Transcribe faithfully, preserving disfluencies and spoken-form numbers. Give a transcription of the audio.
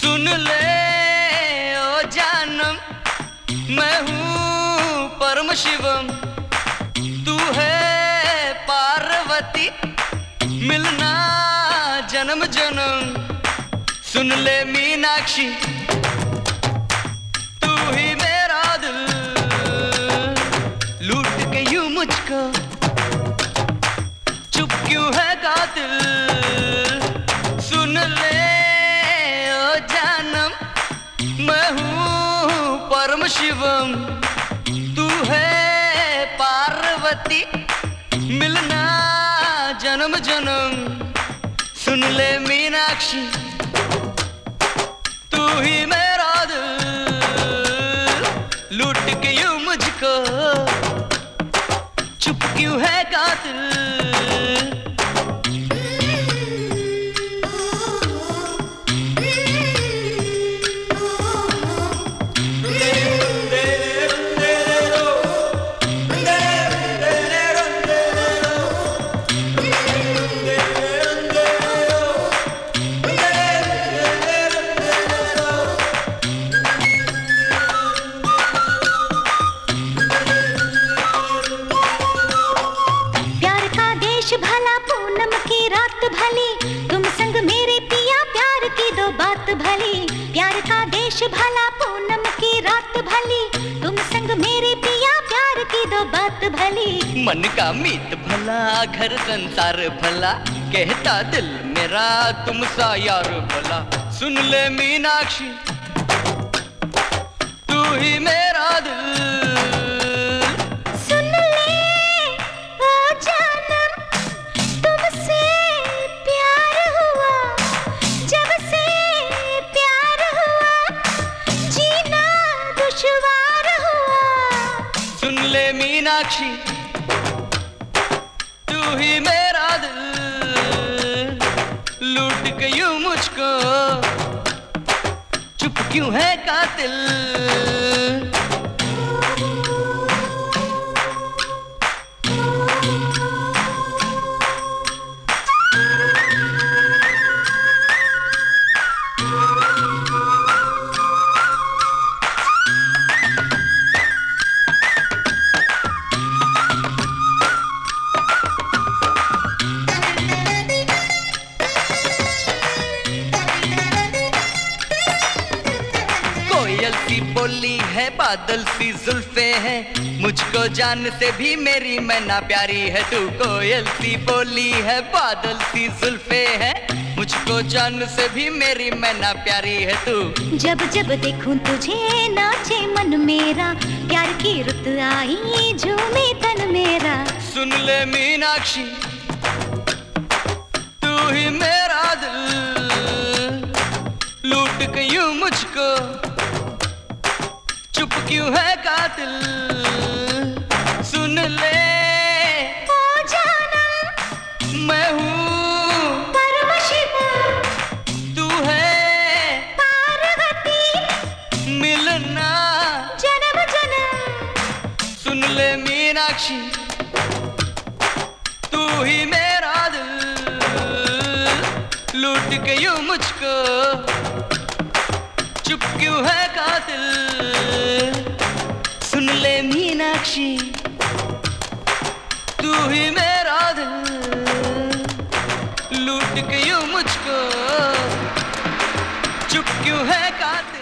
सुन ले ओ जानम, मैं हूँ परम शिवम। तू है पार्वती, मिलना जन्म जन्म। सुन ले मीनाक्षी, तू ही मेरा दिल। लूट के यूं मुझको, चुप क्यों है कातिल। सुन ले मैं हूँ परम शिवम। तू है पार्वती, मिलना जन्म जन्म। सुन ले मीनाक्षी, तू ही मेरा दिल। लूट के यूं मुझको, चुप क्यों है कातिल। भला पूनम की रात भली, तुम संग मेरे पिया प्यार की दो बात भली। मन का मीत भला, घर संसार भला, कहता दिल मेरा तुम सा यार भला। सुन ले मीनाक्षी, तू ही मेरा दिल। सुन ले ओ जानम, तुमसे प्यार हुआ, जब से प्यार हुआ जीना दुश्वार हुआ। सुन ले मीनाक्षी, तू ही मेरा दिल। लूट के यूं मुझको, चुप क्यों है कातिल। बोली है बादल सी जुल्फे है, मुझको जान से भी मेरी मैना प्यारी है तू। कोयल सी बोली है, बादल सी जुल्फे है, मुझको जान से भी मेरी मैना प्यारी है तू। जब जब देखूं तुझे नाचे मन मेरा, प्यार की रुत आई झूमे तन मेरा। सुन ले मीनाक्षी, तू ही मेरा दिल। लूट के यूं मुझको, चुप क्यों है कातिल। सुन ले ओ जानम, मैं हूँ परम शिवम। तू है पार्वती, मिलना जन्म जन्म। सुन ले मीनाक्षी, तू ही मेरा दिल। लूट के यूं मुझको, चुप क्यों है कातिल। सुन ले मीनाक्षी, तू ही मेरा दिल। लूट के यूं मुझको, चुप क्यों है कातिल।